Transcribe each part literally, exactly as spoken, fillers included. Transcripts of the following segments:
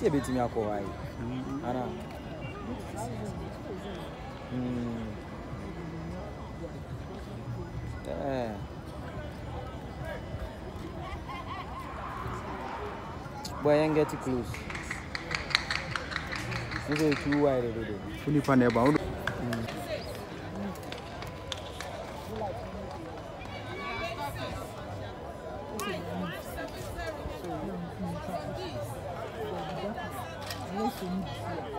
C'est bien timide à quoi, Anna. Boy, I'm getting close. You go too wide, baby. You need to find a bound. I'm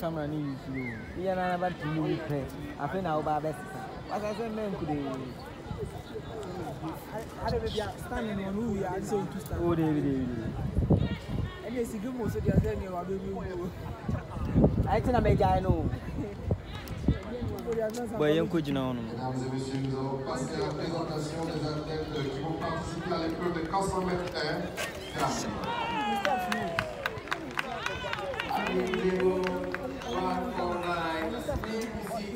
Camera needs you. We are not about to move it. I think our bad best. As I said, men could standing on who we are saying to stand. Oh, David. And yes, you go so the other day, you are doing I think I may die. No, but you could know. Mesdames et messieurs, nous allons passer à la présentation des athlètes qui vont participer à l'épreuve de quatre cents mètres.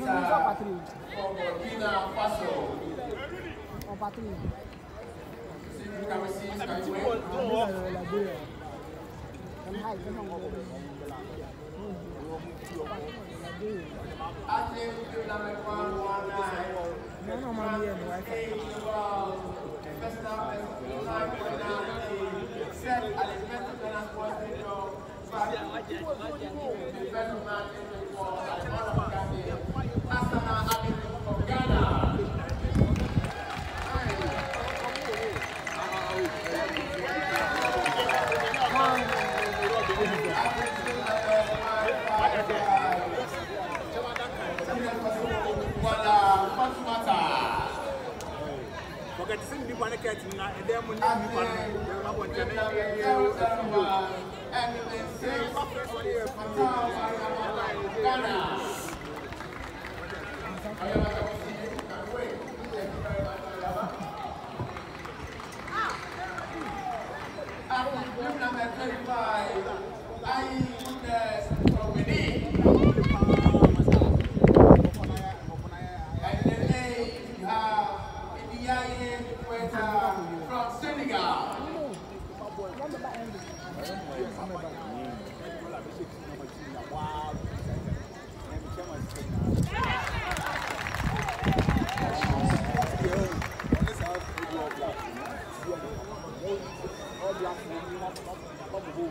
Pour Burkina Faso. On patrie. C'est une caractéristique qui est très importante. Asana Abid from Ghana. Forget the one catching and Thank you.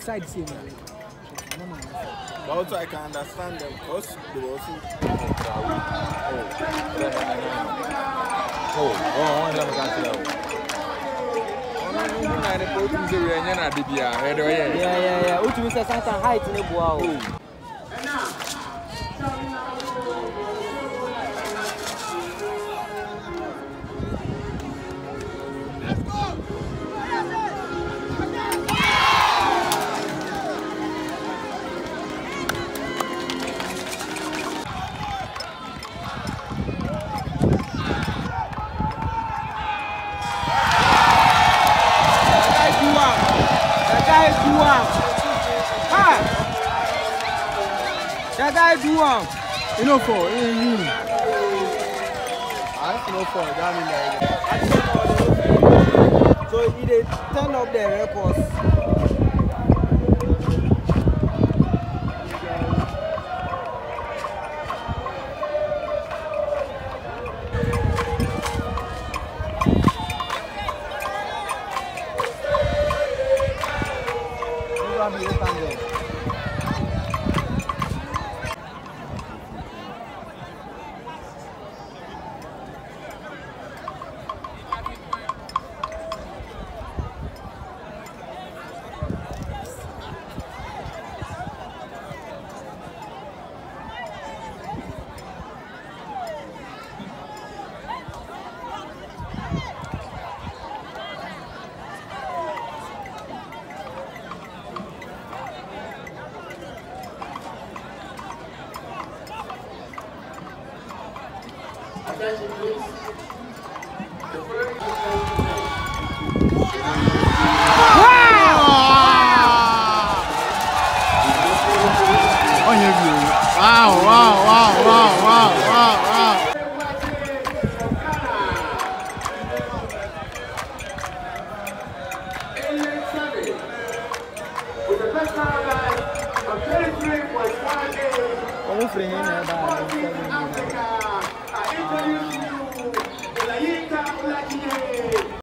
Side scene. But also I can understand them because they were also. Oh, oh, I can't yeah, yeah, yeah. Which means height in the you know for you. I know for that. So he did turn up the records. Almost three point five.